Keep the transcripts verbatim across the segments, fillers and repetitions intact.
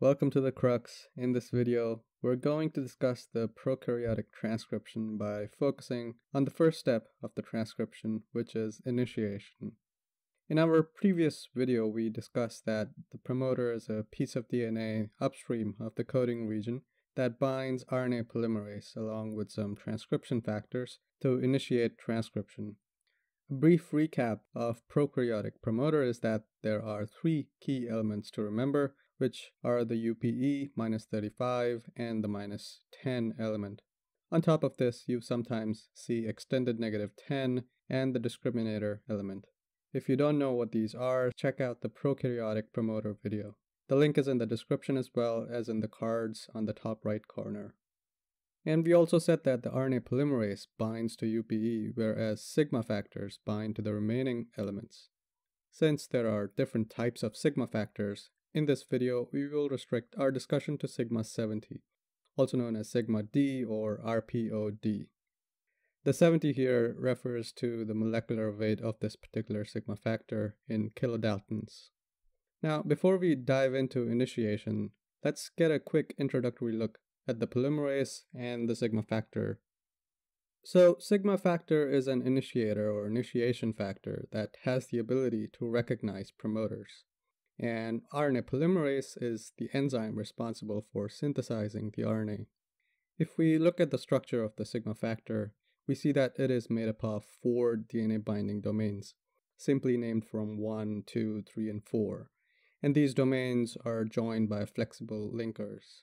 Welcome to the crux. In this video, we're going to discuss the prokaryotic transcription by focusing on the first step of the transcription, which is initiation. In our previous video, we discussed that the promoter is a piece of D N A upstream of the coding region that binds R N A polymerase along with some transcription factors to initiate transcription. A brief recap of prokaryotic promoter is that there are three key elements to remember, which are the U P E, minus thirty-five, and the minus ten element. On top of this, you sometimes see extended negative ten and the discriminator element. If you don't know what these are, check out the prokaryotic promoter video. The link is in the description as well as in the cards on the top right corner. And we also said that the R N A polymerase binds to U P E, whereas sigma factors bind to the remaining elements. Since there are different types of sigma factors, in this video, we will restrict our discussion to sigma seventy, also known as sigma D or R P O D. The seventy here refers to the molecular weight of this particular sigma factor in kilodaltons. Now, before we dive into initiation, let's get a quick introductory look at the polymerase and the sigma factor. So, sigma factor is an initiator or initiation factor that has the ability to recognize promoters. And R N A polymerase is the enzyme responsible for synthesizing the R N A. If we look at the structure of the sigma factor, we see that it is made up of four D N A binding domains, simply named from one, two, three, and four. And these domains are joined by flexible linkers.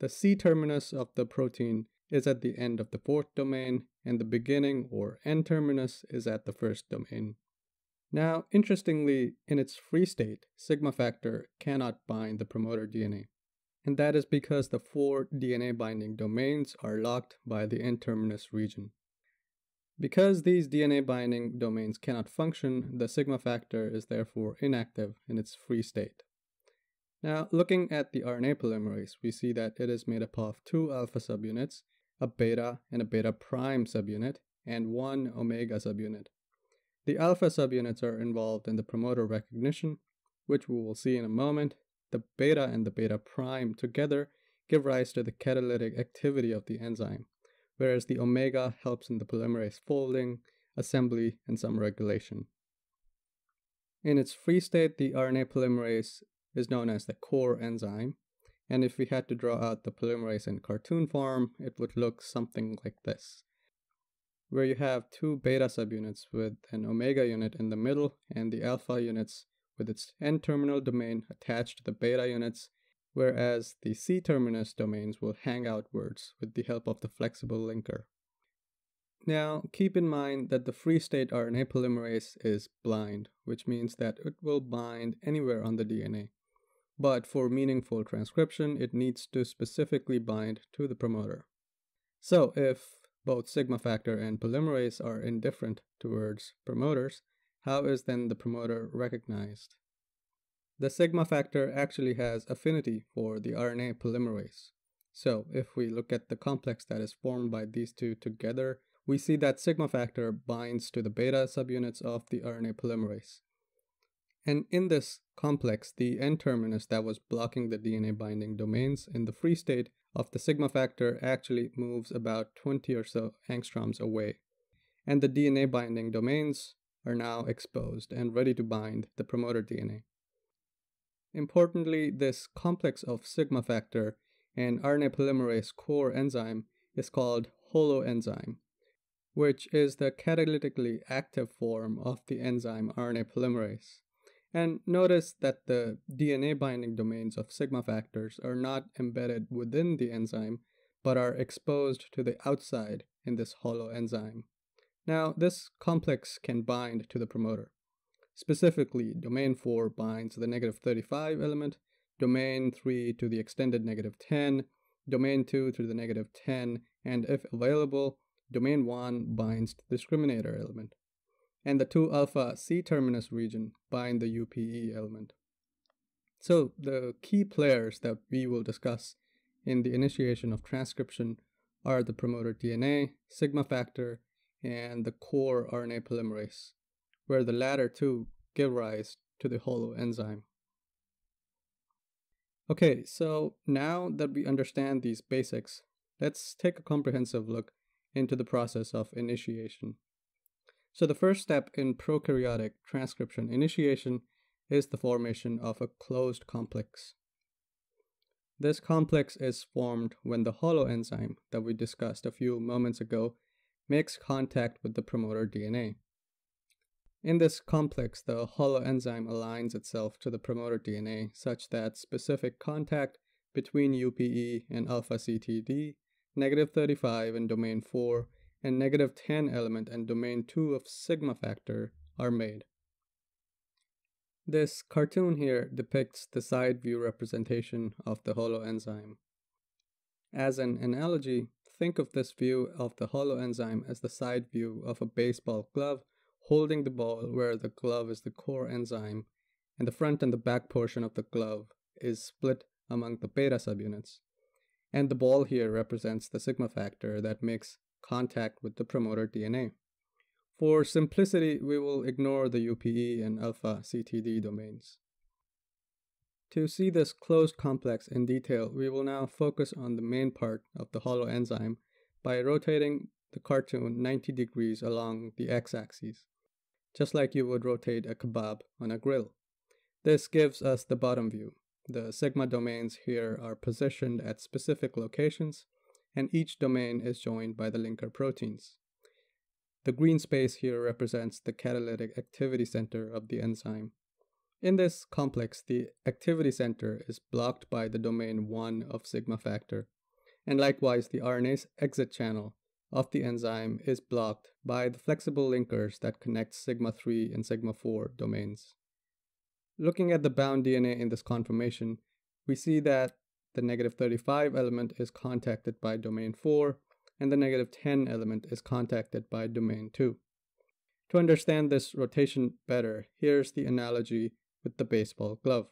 The C terminus of the protein is at the end of the fourth domain, and the beginning or N terminus is at the first domain. Now, interestingly, in its free state, sigma factor cannot bind the promoter D N A, and that is because the four D N A binding domains are locked by the N terminus region. Because these D N A binding domains cannot function, the sigma factor is therefore inactive in its free state. Now, looking at the R N A polymerase, we see that it is made up of two alpha subunits, a beta and a beta prime subunit, and one omega subunit. The alpha subunits are involved in the promoter recognition, which we will see in a moment. The beta and the beta prime together give rise to the catalytic activity of the enzyme, whereas the omega helps in the polymerase folding, assembly, and some regulation. In its free state, the R N A polymerase is known as the core enzyme, and if we had to draw out the polymerase in cartoon form, it would look something like this, where you have two beta subunits with an omega unit in the middle and the alpha units with its N-terminal domain attached to the beta units, whereas the C-terminus domains will hang outwards with the help of the flexible linker. Now, keep in mind that the free-state R N A polymerase is blind, which means that it will bind anywhere on the D N A. But for meaningful transcription, it needs to specifically bind to the promoter. So, if both sigma factor and polymerase are indifferent towards promoters, how is then the promoter recognized? The sigma factor actually has affinity for the R N A polymerase. So if we look at the complex that is formed by these two together, we see that sigma factor binds to the beta subunits of the R N A polymerase. And in this complex, the N terminus that was blocking the D N A binding domains in the free state of the sigma factor actually moves about twenty or so angstroms away, and the D N A binding domains are now exposed and ready to bind the promoter D N A. Importantly, this complex of sigma factor and R N A polymerase core enzyme is called holoenzyme, which is the catalytically active form of the enzyme R N A polymerase. And notice that the D N A binding domains of sigma factors are not embedded within the enzyme, but are exposed to the outside in this holoenzyme. Now, this complex can bind to the promoter. Specifically, domain four binds the negative thirty-five element, domain three to the extended negative ten, domain two to the negative ten, and if available, domain one binds the discriminator element. And the two alpha C-terminus region bind the U P E element. So the key players that we will discuss in the initiation of transcription are the promoter D N A, sigma factor, and the core R N A polymerase, where the latter two give rise to the holoenzyme. Okay, so now that we understand these basics, let's take a comprehensive look into the process of initiation. So the first step in prokaryotic transcription initiation is the formation of a closed complex. This complex is formed when the holoenzyme that we discussed a few moments ago makes contact with the promoter D N A. In this complex, the holoenzyme aligns itself to the promoter D N A such that specific contact between U P E and alpha C T D, negative thirty-five and domain four, and negative ten element and domain two of sigma factor are made. This cartoon here depicts the side view representation of the holoenzyme. As an analogy, think of this view of the holoenzyme as the side view of a baseball glove holding the ball, where the glove is the core enzyme and the front and the back portion of the glove is split among the beta subunits. And the ball here represents the sigma factor that makes contact with the promoter D N A. For simplicity, we will ignore the U P E and alpha C T D domains. To see this closed complex in detail, we will now focus on the main part of the holoenzyme by rotating the cartoon ninety degrees along the x-axis, just like you would rotate a kebab on a grill. This gives us the bottom view. The sigma domains here are positioned at specific locations, and each domain is joined by the linker proteins. The green space here represents the catalytic activity center of the enzyme. In this complex, the activity center is blocked by the domain one of sigma factor, and likewise the R N A's exit channel of the enzyme is blocked by the flexible linkers that connect sigma three and sigma four domains. Looking at the bound D N A in this conformation, we see that the negative thirty-five element is contacted by domain four, and the negative ten element is contacted by domain two. To understand this rotation better, here's the analogy with the baseball glove.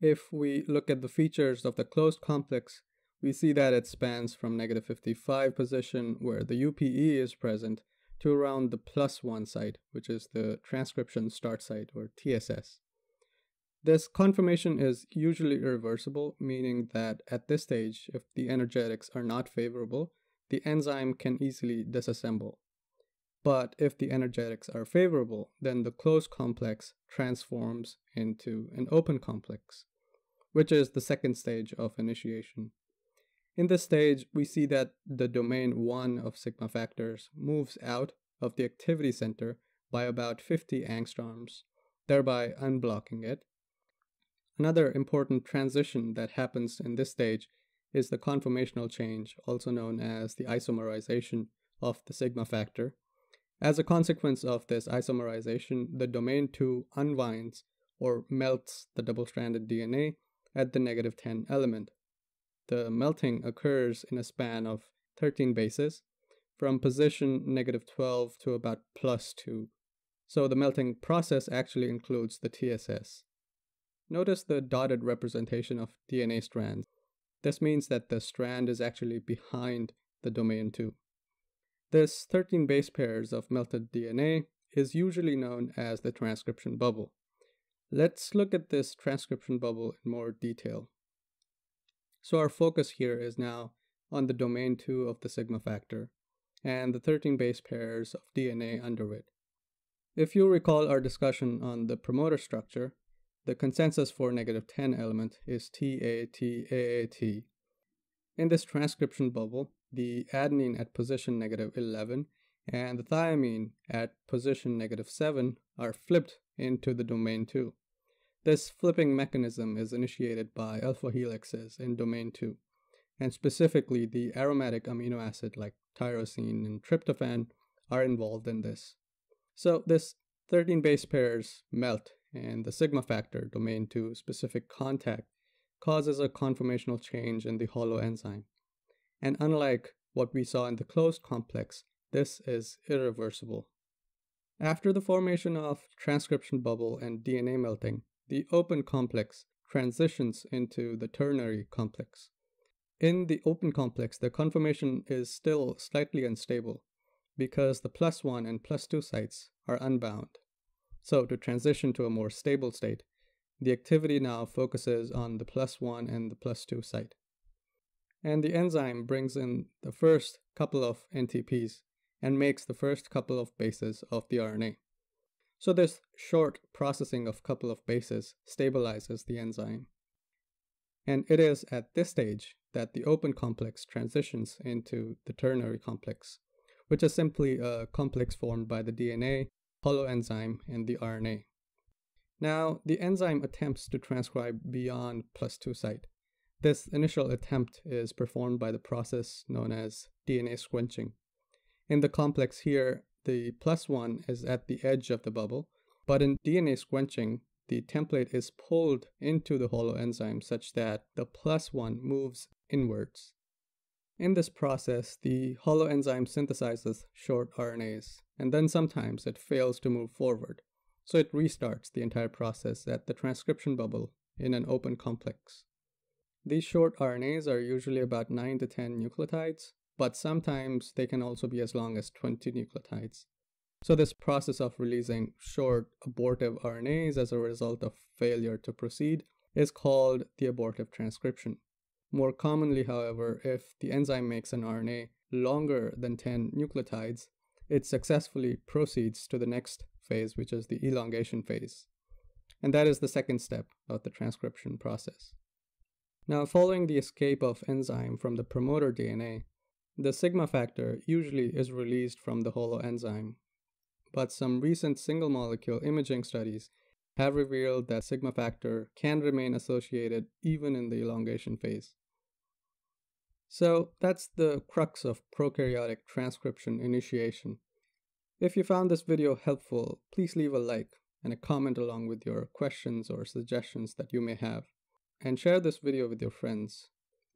If we look at the features of the closed complex, we see that it spans from negative fifty-five position, where the U P E is present, to around the plus one site, which is the transcription start site, or T S S. This conformation is usually irreversible, meaning that at this stage, if the energetics are not favorable, the enzyme can easily disassemble. But if the energetics are favorable, then the closed complex transforms into an open complex, which is the second stage of initiation. In this stage, we see that the domain one of sigma factors moves out of the activity center by about fifty angstroms, thereby unblocking it. Another important transition that happens in this stage is the conformational change, also known as the isomerization of the sigma factor. As a consequence of this isomerization, the domain two unwinds or melts the double-stranded D N A at the negative ten element. The melting occurs in a span of thirteen bases, from position negative twelve to about plus two. So the melting process actually includes the T S S. Notice the dotted representation of D N A strands. This means that the strand is actually behind the domain two. This thirteen base pairs of melted D N A is usually known as the transcription bubble. Let's look at this transcription bubble in more detail. So our focus here is now on the domain two of the sigma factor and the thirteen base pairs of D N A under it. If you recall our discussion on the promoter structure, the consensus for negative ten element is T A T A A T. In this transcription bubble, the adenine at position negative eleven and the thymine at position negative seven are flipped into the domain two. This flipping mechanism is initiated by alpha helices in domain two, and specifically the aromatic amino acid like tyrosine and tryptophan are involved in this. So this thirteen base pairs melt, and the sigma factor domain two specific contact causes a conformational change in the holoenzyme. And unlike what we saw in the closed complex, this is irreversible. After the formation of transcription bubble and D N A melting, the open complex transitions into the ternary complex. In the open complex, the conformation is still slightly unstable because the plus one and plus two sites are unbound. So to transition to a more stable state, The activity now focuses on the plus one and the plus two site. And the enzyme brings in the first couple of N T Ps and makes the first couple of bases of the R N A. So this short processing of couple of bases stabilizes the enzyme. And it is at this stage that the open complex transitions into the ternary complex, which is simply a complex formed by the D N A, holoenzyme, and the R N A. Now, the enzyme attempts to transcribe beyond plus two site. This initial attempt is performed by the process known as D N A squenching. In the complex here, the plus one is at the edge of the bubble, but in D N A squenching, the template is pulled into the holoenzyme such that the plus one moves inwards. In this process, the holoenzyme synthesizes short R N As, and then sometimes it fails to move forward, so it restarts the entire process at the transcription bubble in an open complex. These short R N As are usually about nine to ten nucleotides, but sometimes they can also be as long as twenty nucleotides. So this process of releasing short abortive R N As as a result of failure to proceed is called the abortive transcription. More commonly, however, if the enzyme makes an R N A longer than ten nucleotides, it successfully proceeds to the next phase, which is the elongation phase. And that is the second step of the transcription process. Now, following the escape of enzyme from the promoter D N A, the sigma factor usually is released from the holoenzyme. But some recent single molecule imaging studies have revealed that sigma factor can remain associated even in the elongation phase. So that's the crux of prokaryotic transcription initiation. If you found this video helpful, please leave a like and a comment along with your questions or suggestions that you may have, and share this video with your friends.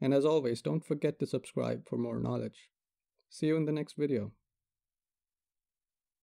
And as always, don't forget to subscribe for more knowledge. See you in the next video.